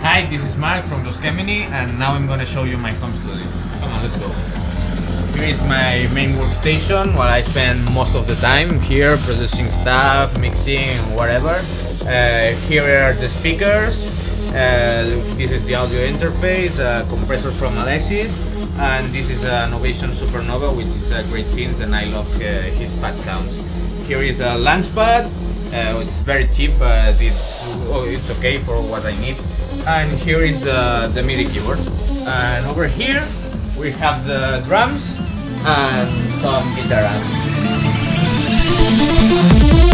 Hi, this is Mark from VEUSKEMINI, and now I'm going to show you my home studio. Come on, let's go. Here is my main workstation where I spend most of the time here producing stuff, mixing, whatever. Here are the speakers. This is the audio interface, a compressor from Alesis, and this is a Novation Supernova, which is a great synth, and I love his pad sounds. Here is a Launchpad, it's very cheap, it's okay for what I need. And here is the MIDI keyboard. And over here we have the drums and some guitar amps.